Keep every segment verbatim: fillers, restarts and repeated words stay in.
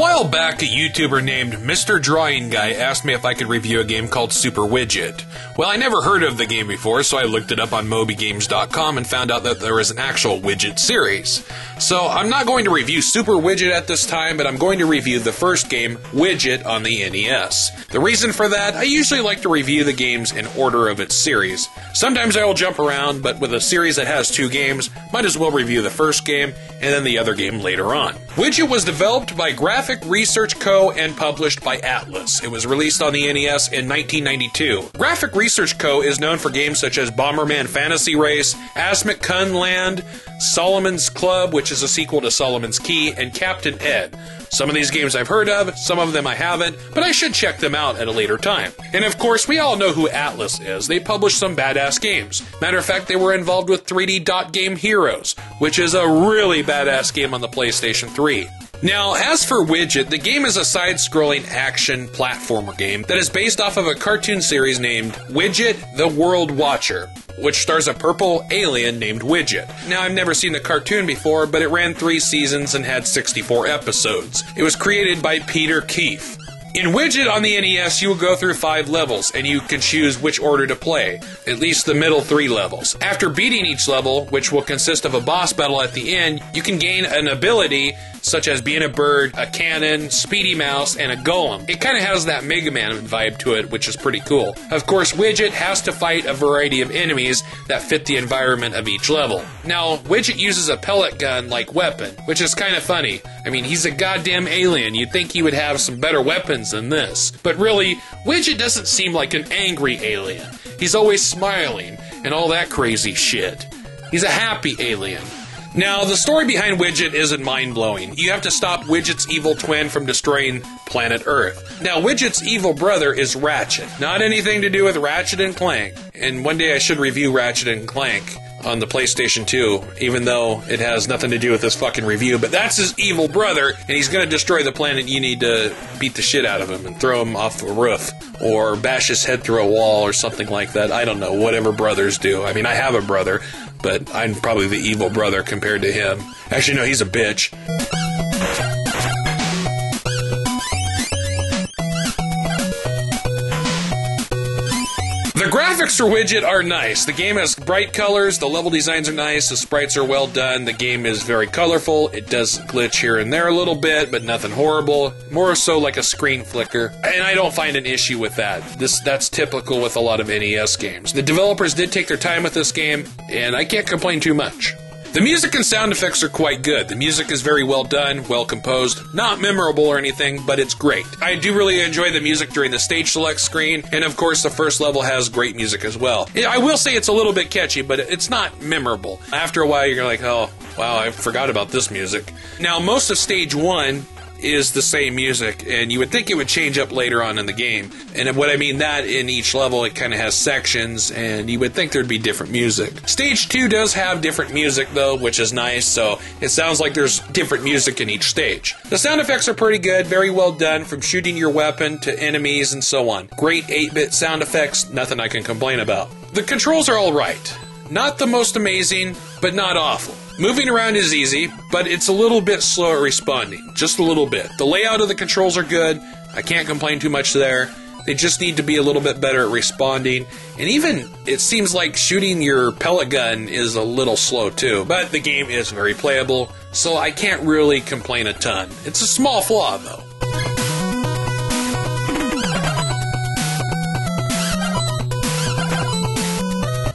while back, a YouTuber named Mister Drawing Guy asked me if I could review a game called Super Widget. Well, I never heard of the game before, so I looked it up on Moby Games dot com and found out that there is an actual Widget series. So I'm not going to review Super Widget at this time, but I'm going to review the first game, Widget, on the N E S. The reason for that, I usually like to review the games in order of its series. Sometimes I will jump around, but with a series that has two games, might as well review the first game and then the other game later on. Widget was developed by Graphic Research Co. and published by Atlus. It was released on the N E S in nineteen ninety-two. Graphic Research Co. is known for games such as Bomberman Fantasy Race, Asmik Kunland, Solomon's Club, which is a sequel to Solomon's Key, and Captain Ed. Some of these games I've heard of, some of them I haven't, but I should check them out at a later time. And of course, we all know who Atlus is. They publish some badass games. Matter of fact, they were involved with three D Dot Game Heroes, which is a really badass game on the PlayStation three. Now, as for Widget, the game is a side-scrolling action platformer game that is based off of a cartoon series named Widget the World Watcher, which stars a purple alien named Widget. Now, I've never seen the cartoon before, but it ran three seasons and had sixty-four episodes. It was created by Peter Keefe. In Widget on the N E S, you will go through five levels, and you can choose which order to play, at least the middle three levels. After beating each level, which will consist of a boss battle at the end, you can gain an ability such as being a bird, a cannon, Speedy Mouse, and a golem. It kind of has that Mega Man vibe to it, which is pretty cool. Of course, Widget has to fight a variety of enemies that fit the environment of each level. Now, Widget uses a pellet gun-like weapon, which is kind of funny. I mean, he's a goddamn alien. You'd think he would have some better weapons than this. But really, Widget doesn't seem like an angry alien. He's always smiling and all that crazy shit. He's a happy alien. Now, the story behind Widget isn't mind-blowing. You have to stop Widget's evil twin from destroying planet Earth. Now, Widget's evil brother is Ratchet. Not anything to do with Ratchet and Clank. And one day I should review Ratchet and Clank on the PlayStation two, even though it has nothing to do with this fucking review. But that's his evil brother, and he's going to destroy the planet. You need to beat the shit out of him and throw him off a roof or bash his head through a wall or something like that. I don't know, whatever brothers do. I mean, I have a brother, but I'm probably the evil brother compared to him. Actually, no, he's a bitch. The graphics for Widget are nice. The game has bright colors, the level designs are nice, the sprites are well done, the game is very colorful, it does glitch here and there a little bit, but nothing horrible, more so like a screen flicker, and I don't find an issue with that. This That's typical with a lot of N E S games. The developers did take their time with this game, and I can't complain too much. The music and sound effects are quite good. The music is very well done, well composed, not memorable or anything, but it's great. I do really enjoy the music during the stage select screen, and of course the first level has great music as well. I will say it's a little bit catchy, but it's not memorable. After a while you're like, oh, wow, I forgot about this music. Now, most of stage one is the same music, and you would think it would change up later on in the game. And what I mean that in each level, it kind of has sections, and you would think there'd be different music. Stage two does have different music, though, which is nice, so it sounds like there's different music in each stage. The sound effects are pretty good, very well done, from shooting your weapon to enemies and so on. Great eight bit sound effects, nothing I can complain about. The controls are alright. Not the most amazing, but not awful. Moving around is easy, but it's a little bit slow at responding. Just a little bit. The layout of the controls are good. I can't complain too much there. They just need to be a little bit better at responding. And even, it seems like shooting your pellet gun is a little slow too. But the game is very playable, so I can't really complain a ton. It's a small flaw though.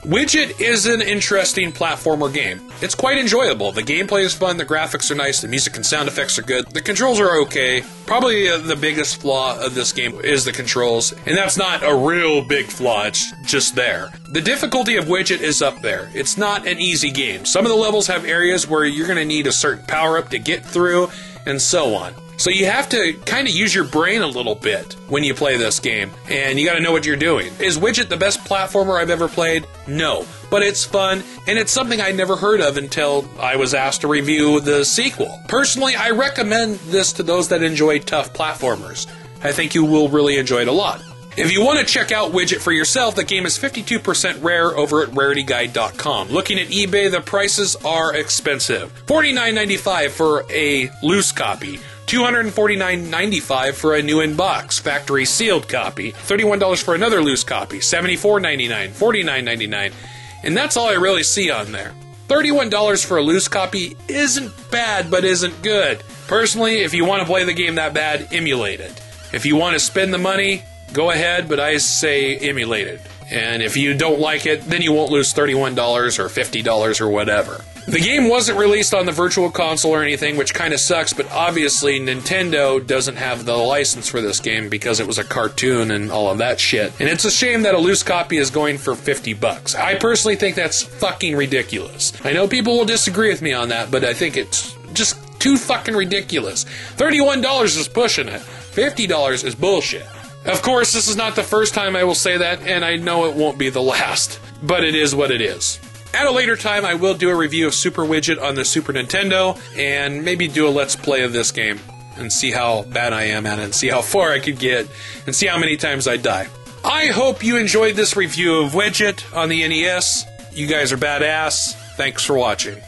Widget is an interesting platformer game. It's quite enjoyable. The gameplay is fun, the graphics are nice, the music and sound effects are good, the controls are okay. Probably uh, the biggest flaw of this game is the controls, and that's not a real big flaw, it's just there. The difficulty of Widget is up there. It's not an easy game. Some of the levels have areas where you're going to need a certain power-up to get through, and so on. So you have to kind of use your brain a little bit when you play this game, and you got to know what you're doing. Is Widget the best platformer I've ever played? No, but it's fun, and it's something I never heard of until I was asked to review the sequel. Personally, I recommend this to those that enjoy tough platformers. I think you will really enjoy it a lot. If you want to check out Widget for yourself, the game is fifty-two percent rare over at rarity guide dot com. Looking at eBay, the prices are expensive. forty-nine ninety-five for a loose copy. two hundred forty-nine ninety-five dollars for a new in-box, factory sealed copy, thirty-one dollars for another loose copy, seventy-four ninety-nine dollars, forty-nine ninety-nine dollars, and that's all I really see on there. thirty-one dollars for a loose copy isn't bad, but isn't good. Personally, if you want to play the game that bad, emulate it. If you want to spend the money, go ahead, but I say emulate it. And if you don't like it, then you won't lose thirty-one dollars or fifty dollars or whatever. The game wasn't released on the Virtual Console or anything, which kind of sucks, but obviously Nintendo doesn't have the license for this game because it was a cartoon and all of that shit. And it's a shame that a loose copy is going for fifty bucks. I personally think that's fucking ridiculous. I know people will disagree with me on that, but I think it's just too fucking ridiculous. thirty-one dollars is pushing it. fifty dollars is bullshit. Of course, this is not the first time I will say that, and I know it won't be the last, but it is what it is. At a later time, I will do a review of Super Widget on the Super Nintendo, and maybe do a Let's Play of this game, and see how bad I am at it, and see how far I could get, and see how many times I die. I hope you enjoyed this review of Widget on the N E S. You guys are badass. Thanks for watching.